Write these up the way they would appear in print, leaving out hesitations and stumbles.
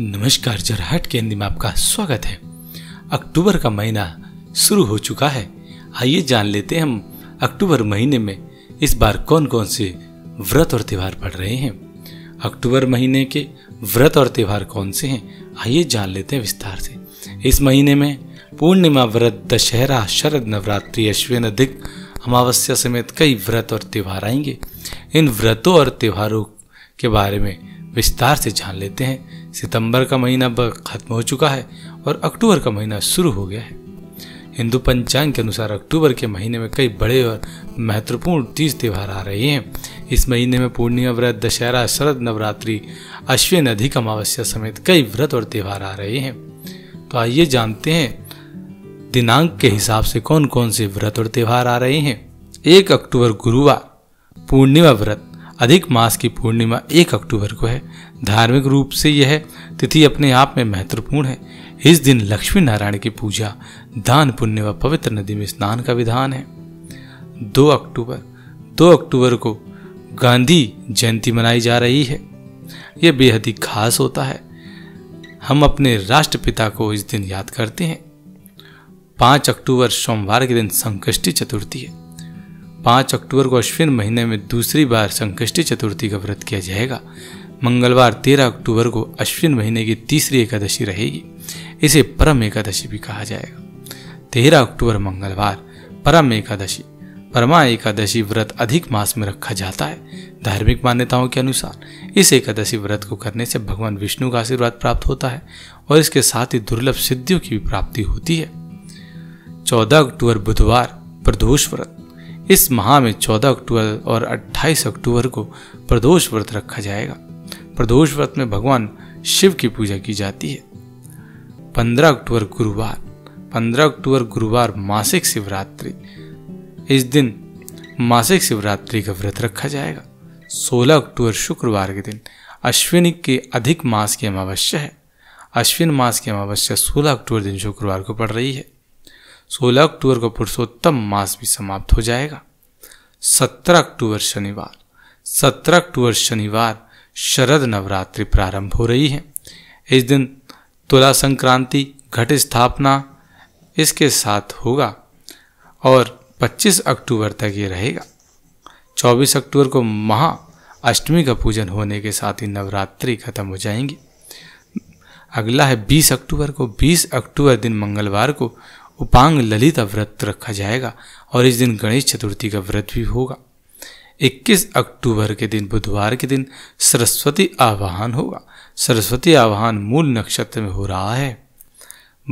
नमस्कार, जरा हटके हिंदी में आपका स्वागत है। अक्टूबर का महीना शुरू हो चुका है। आइए जान लेते हैं हम अक्टूबर महीने में इस बार कौन कौन से व्रत और त्यौहार पड़ रहे हैं। अक्टूबर महीने के व्रत और त्यौहार कौन से हैं, आइए जान लेते हैं विस्तार से। इस महीने में पूर्णिमा व्रत, दशहरा, शरद नवरात्रि, अश्विन अधिक अमावस्या समेत कई व्रत और त्यौहार आएंगे। इन व्रतों और त्यौहारों के बारे में विस्तार से जान लेते हैं। सितंबर का महीना खत्म हो चुका है और अक्टूबर का महीना शुरू हो गया है। हिंदू पंचांग के अनुसार अक्टूबर के महीने में कई बड़े और महत्वपूर्ण तीज त्यौहार आ रहे हैं। इस महीने में पूर्णिमा व्रत, दशहरा, शरद नवरात्रि, अश्विन अधिक अमावस्या समेत कई व्रत और त्यौहार आ रहे हैं। तो आइए जानते हैं दिनांक के हिसाब से कौन कौन से व्रत और त्यौहार आ रहे हैं। 1 अक्टूबर गुरुवार पूर्णिमा व्रत। अधिक मास की पूर्णिमा 1 अक्टूबर को है। धार्मिक रूप से यह तिथि अपने आप में महत्वपूर्ण है। इस दिन लक्ष्मी नारायण की पूजा, दान पुण्य व पवित्र नदी में स्नान का विधान है। 2 अक्टूबर को गांधी जयंती मनाई जा रही है। यह बेहद ही खास होता है। हम अपने राष्ट्रपिता को इस दिन याद करते हैं। 5 अक्टूबर सोमवार के दिन संकष्टी चतुर्थी है। 5 अक्टूबर को अश्विन महीने में दूसरी बार संकष्टी चतुर्थी का व्रत किया जाएगा। मंगलवार 13 अक्टूबर को अश्विन महीने की तीसरी एकादशी रहेगी। इसे परम एकादशी भी कहा जाएगा। 13 अक्टूबर मंगलवार परम एकादशी। परमा एकादशी व्रत अधिक मास में रखा जाता है। धार्मिक मान्यताओं के अनुसार इस एकादशी व्रत को करने से भगवान विष्णु का आशीर्वाद प्राप्त होता है और इसके साथ ही दुर्लभ सिद्धियों की भी प्राप्ति होती है। 14 अक्टूबर बुधवार प्रदोष व्रत। इस माह में 14 अक्टूबर और 28 अक्टूबर को प्रदोष व्रत रखा जाएगा। प्रदोष व्रत में भगवान शिव की पूजा की जाती है। 15 अक्टूबर गुरुवार। 15 अक्टूबर गुरुवार मासिक शिवरात्रि। इस दिन मासिक शिवरात्रि का व्रत रखा जाएगा। 16 अक्टूबर शुक्रवार के दिन अश्विनी के अधिक मास की अमावस्या है। अश्विन मास की अमावस्या 16 अक्टूबर दिन शुक्रवार को पड़ रही है। 16 अक्टूबर को पुरुषोत्तम मास भी समाप्त हो जाएगा। 17 अक्टूबर शनिवार। 17 अक्टूबर शनिवार शरद नवरात्रि प्रारंभ हो रही है। इस दिन तुला संक्रांति, घट स्थापना इसके साथ होगा और 25 अक्टूबर तक ये रहेगा। 24 अक्टूबर को महा अष्टमी का पूजन होने के साथ ही नवरात्रि खत्म हो जाएंगी। अगला है 20 अक्टूबर को। 20 अक्टूबर दिन मंगलवार को उपांग ललिता व्रत रखा जाएगा और इस दिन गणेश चतुर्थी का व्रत भी होगा। 21 अक्टूबर के दिन बुधवार के दिन सरस्वती आवाहन होगा। सरस्वती आवाहन मूल नक्षत्र में हो रहा है।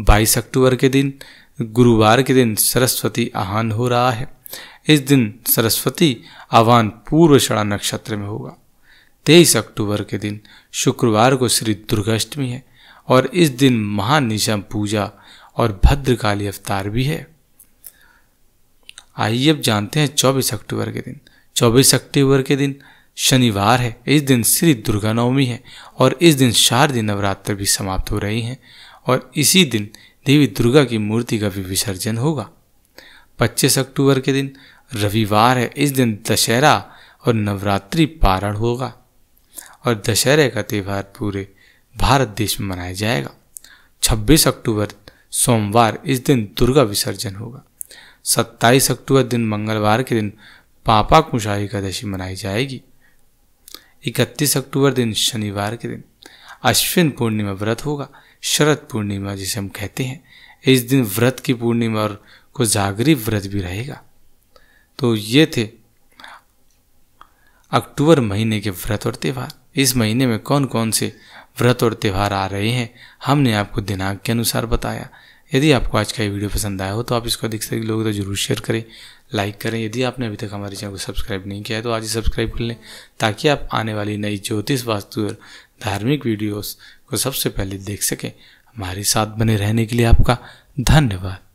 22 अक्टूबर के दिन गुरुवार के दिन सरस्वती आवाहन हो रहा है। इस दिन सरस्वती आवाहन पूर्वाषाढ़ा नक्षत्र में होगा। 23 अक्टूबर के दिन शुक्रवार को श्री दुर्गाष्टमी है और इस दिन महानिशा पूजा और भद्रकाली अवतार भी है। आइए अब जानते हैं 24 अक्टूबर के दिन। 24 अक्टूबर के दिन शनिवार है। इस दिन श्री दुर्गा नवमी है और इस दिन शारदीय नवरात्र भी समाप्त हो रही हैं और इसी दिन देवी दुर्गा की मूर्ति का भी विसर्जन होगा। 25 अक्टूबर के दिन रविवार है। इस दिन दशहरा और नवरात्रि पारण होगा और दशहरे का त्यौहार पूरे भारत देश में मनाया जाएगा। 26 अक्टूबर सोमवार, इस दिन दुर्गा विसर्जन होगा। 27 अक्टूबर दिन मंगलवार के दिन पापाकुशा एकादशी मनाई जाएगी। 31 अक्टूबर दिन शनिवार के दिन अश्विन पूर्णिमा व्रत होगा। शरद पूर्णिमा जिसे हम कहते हैं, इस दिन व्रत की पूर्णिमा और कोजागरी व्रत भी रहेगा। तो ये थे अक्टूबर महीने के व्रत और त्यौहार। इस महीने में कौन कौन से व्रत और त्यौहार आ रहे हैं हमने आपको दिनांक के अनुसार बताया। यदि आपको आज का ये वीडियो पसंद आया हो तो आप इसको अधिक से अधिक लोगों तक जरूर शेयर करें, लाइक करें। यदि आपने अभी तक हमारे चैनल को सब्सक्राइब नहीं किया है तो आज ही सब्सक्राइब कर लें ताकि आप आने वाली नई ज्योतिष, वास्तु और धार्मिक वीडियोज़ को सबसे पहले देख सकें। हमारे साथ बने रहने के लिए आपका धन्यवाद।